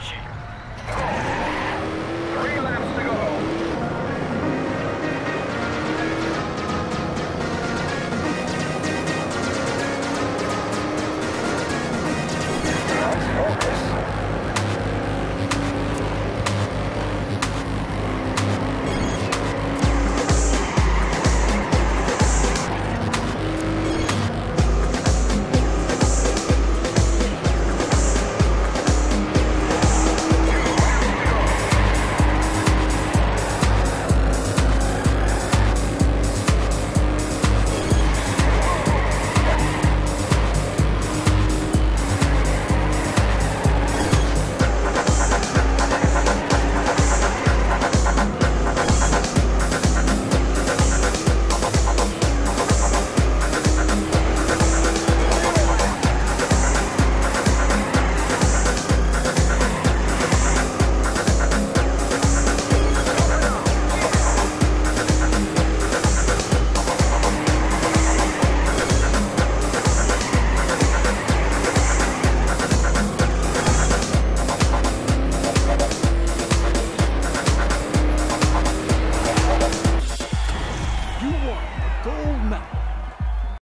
Richie.